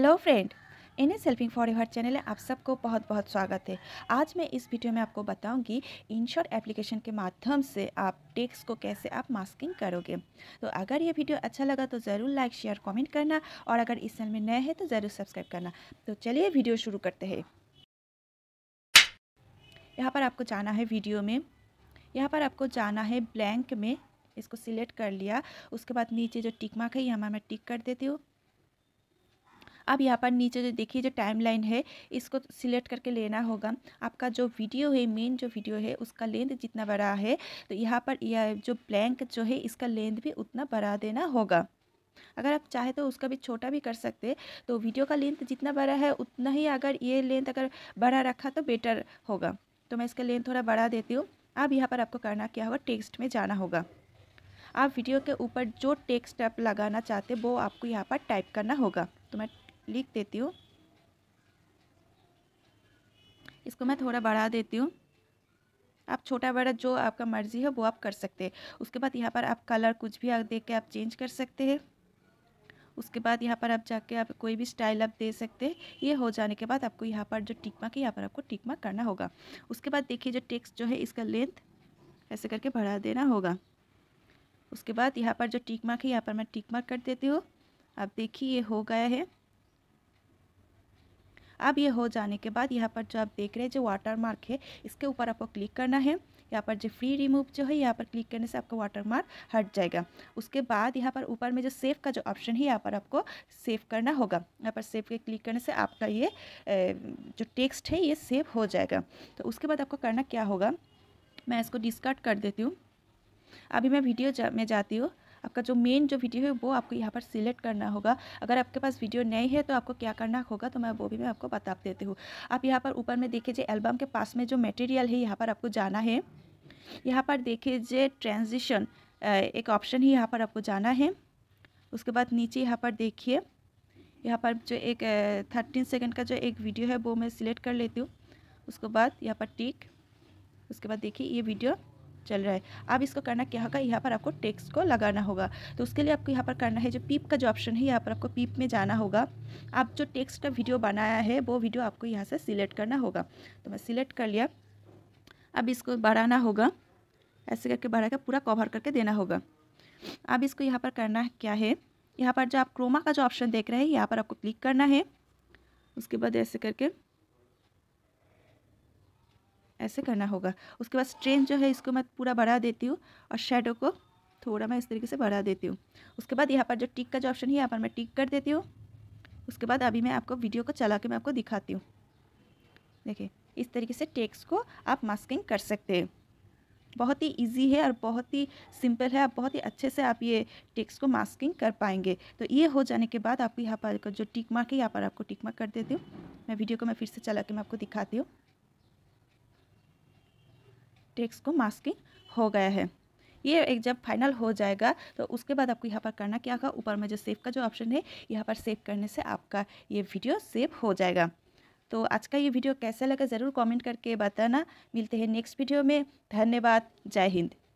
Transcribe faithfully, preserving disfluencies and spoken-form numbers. Hello friend, in selfing for ever channel में आप सबको बहुत बहुत स्वागत है। आज मैं इस वीडियो में आपको बताऊंगी इनशॉट एप्लीकेशन के माध्यम से आप टेक्स्ट को कैसे आप मास्किंग करोगे। तो अगर ये वीडियो अच्छा लगा तो ज़रूर लाइक शेयर कमेंट करना, और अगर इस चैनल में नए हैं तो ज़रूर सब्सक्राइब करना। तो चलिए वीडियो शुरू करते हैं। यहाँ पर आपको जाना है वीडियो में, यहाँ पर आपको जाना है ब्लैंक में, इसको सिलेक्ट कर लिया। उसके बाद नीचे जो टिक मार्क है यहाँ मैं टिक कर देती हूँ। अब यहाँ पर नीचे जो देखिए जो टाइमलाइन है इसको सिलेक्ट करके लेना होगा। आपका जो वीडियो है, मेन जो वीडियो है, उसका लेंथ जितना बड़ा है तो यहाँ पर यह जो ब्लैंक जो है इसका लेंथ भी उतना बढ़ा देना होगा। अगर आप चाहे तो उसका भी छोटा भी कर सकते हैं। तो वीडियो का लेंथ जितना बड़ा है उतना ही अगर ये लेंथ अगर बढ़ा रखा तो बेटर होगा। तो मैं इसका लेंथ थोड़ा बढ़ा देती हूँ। अब यहाँ पर आपको करना क्या होगा, टेक्स्ट में जाना होगा। आप वीडियो के ऊपर जो टेक्स्ट आप लगाना चाहते वो आपको यहाँ पर टाइप करना होगा। तो मैं लिख देती हूँ, इसको मैं थोड़ा बढ़ा देती हूँ। आप छोटा बड़ा जो आपका मर्जी है वो आप कर सकते हैं। उसके बाद यहाँ पर आप कलर कुछ भी आप देख के आप चेंज कर सकते हैं। उसके बाद यहाँ पर आप जाके आप कोई भी स्टाइल आप दे सकते हैं। ये हो जाने के बाद आपको यहाँ पर जो टिक मार्क है यहाँ पर आपको टिक मार्क करना होगा। उसके बाद देखिए जो टेक्स्ट जो है इसका लेंथ ऐसे करके बढ़ा देना होगा। उसके बाद यहाँ पर जो टिक मार्क है यहाँ पर मैं टिक मार्क कर देती हूँ। आप देखिए ये हो गया है। अब ये हो जाने के बाद यहाँ पर जो आप देख रहे हैं जो वाटर मार्क है इसके ऊपर आपको क्लिक करना है। यहाँ पर जो फ्री रिमूव जो है यहाँ पर क्लिक करने से आपका वाटर मार्क हट जाएगा। उसके बाद यहाँ पर ऊपर में जो सेव का जो ऑप्शन है यहाँ पर आपको सेव करना होगा। यहाँ पर सेव के क्लिक करने से आपका ये जो टेक्स्ट है ये सेव हो जाएगा। तो उसके बाद आपको करना क्या होगा, मैं इसको डिस्कार्ड कर देती हूँ। अभी मैं वीडियो जा, में जाती हूँ। आपका जो मेन जो वीडियो है वो आपको यहाँ पर सिलेक्ट करना होगा। अगर आपके पास वीडियो नहीं है तो आपको क्या करना होगा तो मैं वो भी मैं आपको बता देती हूँ। आप यहाँ पर ऊपर में देखिए एल्बम के पास में जो मटेरियल है यहाँ पर आपको जाना है। यहाँ पर देखिए जे ट्रांजिशन एक ऑप्शन है यहाँ पर आपको जाना है। उसके बाद नीचे यहाँ पर देखिए यहाँ पर जो एक थर्टीन सेकेंड का जो एक वीडियो है वो मैं सिलेक्ट कर लेती हूँ। उसके बाद यहाँ पर टिक, उसके बाद देखिए ये वीडियो चल रहा है। अब इसको करना क्या होगा, यहाँ पर आपको टेक्स्ट को लगाना होगा। तो उसके लिए आपको यहाँ पर करना है जो पीप का जो ऑप्शन है यहाँ पर आपको पीप में जाना होगा। आप जो टेक्स्ट का वीडियो बनाया है वो वीडियो आपको यहाँ से सिलेक्ट करना होगा। तो मैं सिलेक्ट कर लिया। अब इसको बढ़ाना होगा, ऐसे करके बढ़ा के पूरा कवर करके देना होगा। अब इसको यहाँ पर करना क्या है, यहाँ पर जो आप क्रोमा का जो ऑप्शन देख रहे हैं यहाँ पर आपको क्लिक करना है। उसके बाद ऐसे करके ऐसे करना होगा। उसके बाद स्ट्रेन जो है इसको मैं पूरा बढ़ा देती हूँ और शेडो को थोड़ा मैं इस तरीके से बढ़ा देती हूँ। उसके बाद यहाँ पर जो टिक का जो ऑप्शन है यहाँ पर मैं टिक कर देती हूँ। उसके बाद अभी मैं आपको वीडियो को चला के मैं आपको दिखाती हूँ। देखिए इस तरीके से टेक्स्ट को आप मास्किंग कर सकते हैं। बहुत ही इजी है और बहुत ही सिंपल है। आप बहुत ही अच्छे से आप ये टेक्स्ट को मास्किंग कर पाएंगे। तो ये हो जाने के बाद आपको यहाँ पर जो टिक मार्क है यहाँ पर आपको टिक मार्क कर देती हूँ। मैं वीडियो को मैं फिर से चला के मैं आपको दिखाती हूँ। टेक्स्ट को मास्किंग हो गया है। ये एक जब फाइनल हो जाएगा तो उसके बाद आपको यहाँ पर करना क्या होगा, ऊपर में जो सेव का जो ऑप्शन है यहाँ पर सेव करने से आपका ये वीडियो सेव हो जाएगा। तो आज का ये वीडियो कैसा लगा ज़रूर कमेंट करके बताना। मिलते हैं नेक्स्ट वीडियो में। धन्यवाद। जय हिंद।